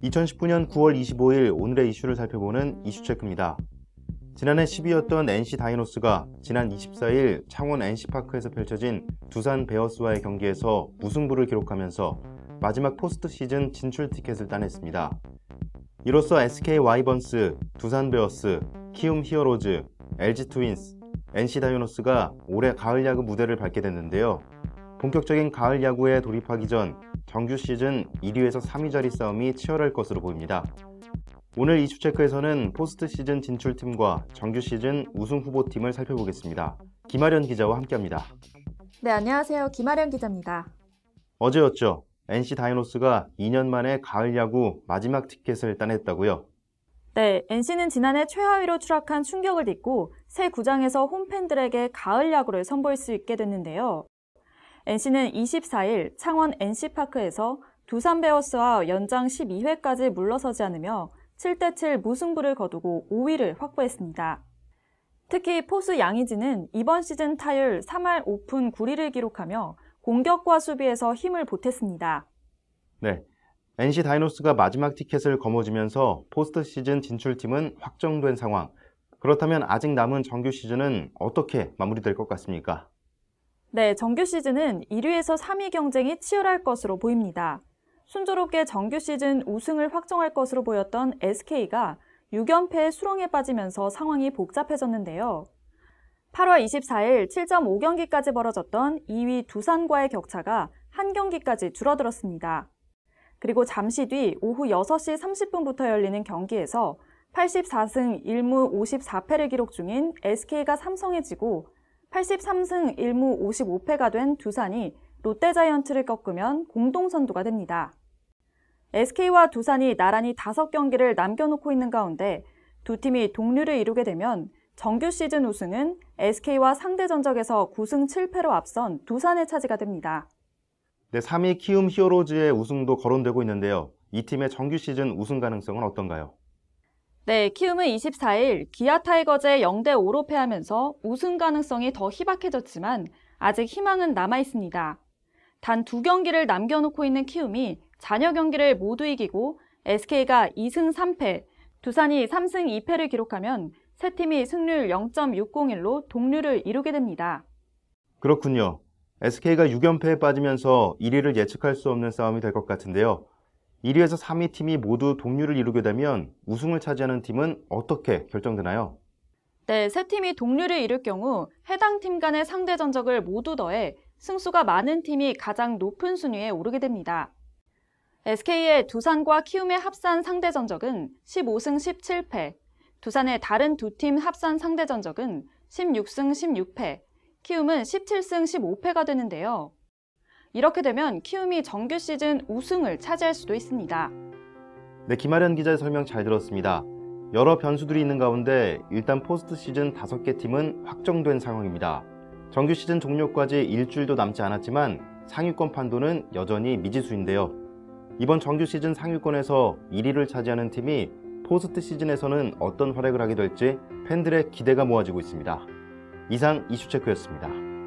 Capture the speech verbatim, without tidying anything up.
이천십구 년 구월 이십오일 오늘의 이슈를 살펴보는 이슈체크입니다. 지난해 십 위였던 엔씨 다이노스가 지난 이십사일 창원 엔씨파크에서 펼쳐진 두산 베어스와의 경기에서 무승부를 기록하면서 마지막 포스트 시즌 진출 티켓을 따냈습니다. 이로써 에스케이 와이번스, 두산 베어스, 키움 히어로즈, 엘지 트윈스, 엔씨 다이노스가 올해 가을 야구 무대를 밟게 됐는데요. 본격적인 가을 야구에 돌입하기 전 정규 시즌 일 위에서 삼 위 자리 싸움이 치열할 것으로 보입니다. 오늘 이슈체크에서는 포스트 시즌 진출팀과 정규 시즌 우승 후보팀을 살펴보겠습니다. 김아련 기자와 함께합니다. 네, 안녕하세요. 김아련 기자입니다. 어제였죠. 엔씨 다이노스가 이 년 만에 가을 야구 마지막 티켓을 따냈다고요? 네, 엔씨는 지난해 최하위로 추락한 충격을 딛고 새 구장에서 홈팬들에게 가을 야구를 선보일 수 있게 됐는데요. 엔씨는 이십사일 창원 엔씨파크에서 두산 베어스와 연장 십이 회까지 물러서지 않으며 칠 대 칠 무승부를 거두고 오 위를 확보했습니다. 특히 포수 양의지는 이번 시즌 타율 삼 할 오 푼 구 리를 기록하며 공격과 수비에서 힘을 보탰습니다. 네, 엔씨 다이노스가 마지막 티켓을 거머쥐면서 포스트 시즌 진출팀은 확정된 상황. 그렇다면 아직 남은 정규 시즌은 어떻게 마무리될 것 같습니까? 네, 정규 시즌은 일 위에서 삼 위 경쟁이 치열할 것으로 보입니다. 순조롭게 정규 시즌 우승을 확정할 것으로 보였던 에스케이가 육 연패의 수렁에 빠지면서 상황이 복잡해졌는데요. 팔월 이십사일 칠 점 오 경기까지 벌어졌던 이 위 두산과의 격차가 한 경기까지 줄어들었습니다. 그리고 잠시 뒤 오후 여섯 시 삼십 분부터 열리는 경기에서 팔십사 승 일 무 오십사 패를 기록 중인 에스케이가 삼성에 지고 팔십삼 승 일 무 오십오 패가 된 두산이 롯데자이언츠를 꺾으면 공동선두가 됩니다. 에스케이와 두산이 나란히 다섯 경기를 남겨놓고 있는 가운데 두 팀이 동률을 이루게 되면 정규 시즌 우승은 에스케이와 상대 전적에서 구 승 칠 패로 앞선 두산의 차지가 됩니다. 네, 삼 위 키움 히어로즈의 우승도 거론되고 있는데요. 이 팀의 정규 시즌 우승 가능성은 어떤가요? 네, 키움은 이십사일 기아 타이거즈에 영 대 오로 패하면서 우승 가능성이 더 희박해졌지만 아직 희망은 남아있습니다. 단 두 경기를 남겨놓고 있는 키움이 잔여 경기를 모두 이기고 에스케이가 이 승 삼 패, 두산이 삼 승 이 패를 기록하면 세 팀이 승률 영 점 육공일로 동률을 이루게 됩니다. 그렇군요. 에스케이가 육 연패에 빠지면서 일 위를 예측할 수 없는 싸움이 될 것 같은데요. 일 위에서 삼 위 팀이 모두 동률을 이루게 되면 우승을 차지하는 팀은 어떻게 결정되나요? 네, 세 팀이 동률을 이룰 경우 해당 팀 간의 상대 전적을 모두 더해 승수가 많은 팀이 가장 높은 순위에 오르게 됩니다. 에스케이의 두산과 키움의 합산 상대 전적은 십오 승 십칠 패, 두산의 다른 두 팀 합산 상대 전적은 십육 승 십육 패, 키움은 십칠 승 십오 패가 되는데요. 이렇게 되면 키움이 정규 시즌 우승을 차지할 수도 있습니다. 네, 김아련 기자의 설명 잘 들었습니다. 여러 변수들이 있는 가운데 일단 포스트 시즌 다섯 개 팀은 확정된 상황입니다. 정규 시즌 종료까지 일주일도 남지 않았지만 상위권 판도는 여전히 미지수인데요. 이번 정규 시즌 상위권에서 일 위를 차지하는 팀이 포스트 시즌에서는 어떤 활약을 하게 될지 팬들의 기대가 모아지고 있습니다. 이상 이슈체크였습니다.